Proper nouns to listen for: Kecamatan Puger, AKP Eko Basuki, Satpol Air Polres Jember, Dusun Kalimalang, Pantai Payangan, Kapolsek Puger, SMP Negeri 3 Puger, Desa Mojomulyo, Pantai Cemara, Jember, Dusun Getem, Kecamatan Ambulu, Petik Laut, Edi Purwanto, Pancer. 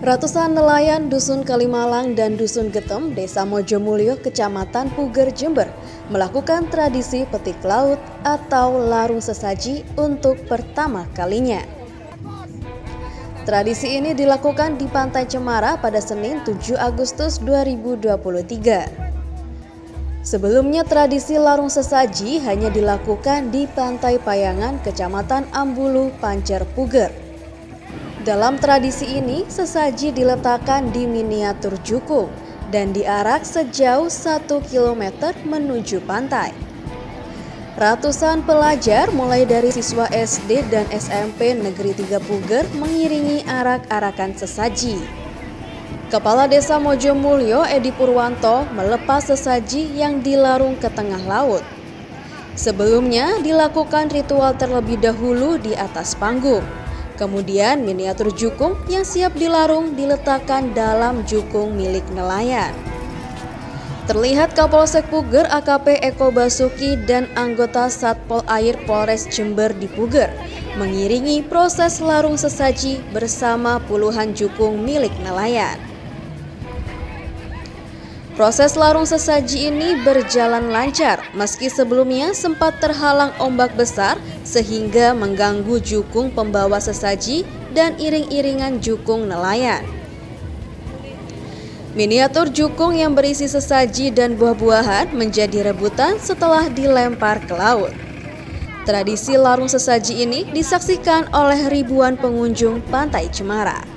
Ratusan nelayan Dusun Kalimalang dan Dusun Getem, Desa Mojomulyo, Kecamatan Puger, Jember, melakukan tradisi petik laut atau larung sesaji untuk pertama kalinya. Tradisi ini dilakukan di Pantai Cemara pada Senin 7 Agustus 2023. Sebelumnya tradisi larung sesaji hanya dilakukan di Pantai Payangan, Kecamatan Ambulu, Pancer Puger. Dalam tradisi ini, sesaji diletakkan di miniatur jukung dan diarak sejauh 1 km menuju pantai. Ratusan pelajar mulai dari siswa SD dan SMP Negeri 3 Puger mengiringi arak-arakan sesaji. Kepala Desa Mojomulyo, Edi Purwanto, melepas sesaji yang dilarung ke tengah laut. Sebelumnya dilakukan ritual terlebih dahulu di atas panggung. Kemudian miniatur jukung yang siap dilarung diletakkan dalam jukung milik nelayan. Terlihat Kapolsek Puger AKP Eko Basuki dan anggota Satpol Air Polres Jember di Puger mengiringi proses larung sesaji bersama puluhan jukung milik nelayan. Proses larung sesaji ini berjalan lancar meski sebelumnya sempat terhalang ombak besar sehingga mengganggu jukung pembawa sesaji dan iring-iringan jukung nelayan. Miniatur jukung yang berisi sesaji dan buah-buahan menjadi rebutan setelah dilempar ke laut. Tradisi larung sesaji ini disaksikan oleh ribuan pengunjung Pantai Cemara.